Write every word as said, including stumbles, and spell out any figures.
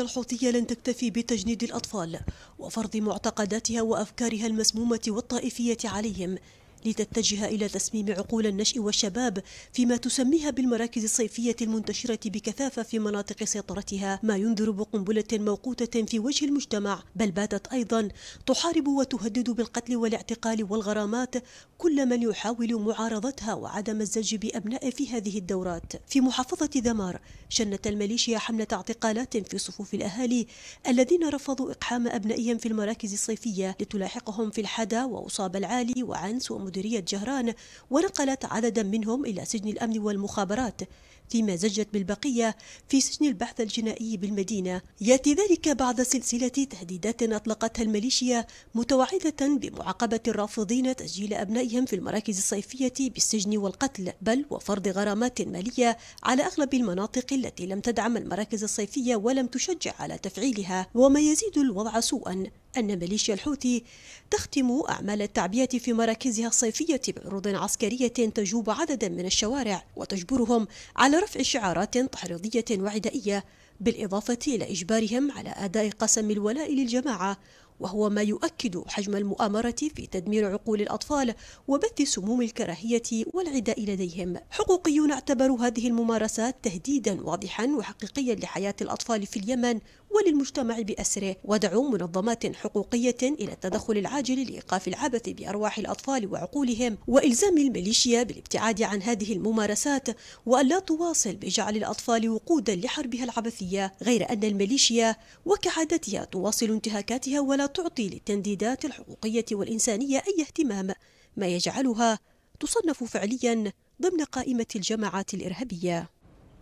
الحوثية لن تكتفي بتجنيد الأطفال وفرض معتقداتها وأفكارها المسمومة والطائفية عليهم لتتجه إلى تسميم عقول النشء والشباب فيما تسميها بالمراكز الصيفية المنتشرة بكثافة في مناطق سيطرتها، ما ينذر بقنبلة موقوتة في وجه المجتمع، بل باتت أيضا تحارب وتهدد بالقتل والاعتقال والغرامات كل من يحاول معارضتها وعدم الزج بأبناء في هذه الدورات. في محافظة ذمار شنت الميليشيا حملة اعتقالات في صفوف الأهالي الذين رفضوا إقحام أبنائهم في المراكز الصيفية لتلاحقهم في الحدا وأصاب العالي وعنس ومدينة مديرية جهران، ونقلت عددا منهم إلى سجن الأمن والمخابرات، فيما زجت بالبقية في سجن البحث الجنائي بالمدينة. يأتي ذلك بعد سلسلة تهديدات أطلقتها الميليشيا متوعدة بمعاقبة الرافضين تسجيل أبنائهم في المراكز الصيفية بالسجن والقتل، بل وفرض غرامات مالية على أغلب المناطق التي لم تدعم المراكز الصيفية ولم تشجع على تفعيلها. وما يزيد الوضع سوءا أن ميليشيا الحوثي تختم أعمال التعبئة في مراكزها الصيفية بعروض عسكرية تجوب عددا من الشوارع وتجبرهم على رفع شعارات تحريضية وعدائية، بالإضافة إلى إجبارهم على أداء قسم الولاء للجماعة، وهو ما يؤكد حجم المؤامرة في تدمير عقول الأطفال وبث سموم الكراهية والعداء لديهم. حقوقيون اعتبروا هذه الممارسات تهديدا واضحا وحقيقيا لحياة الأطفال في اليمن وللمجتمع بأسره، ودعوا منظمات حقوقية إلى التدخل العاجل لإيقاف العبث بأرواح الأطفال وعقولهم وإلزام الميليشيا بالابتعاد عن هذه الممارسات وألا تواصل بجعل الأطفال وقودا لحربها العبثية، غير أن الميليشيا وكعادتها تواصل انتهاكاتها ولا تعطي للتنديدات الحقوقية والإنسانية أي اهتمام، ما يجعلها تصنف فعليا ضمن قائمة الجماعات الإرهابية.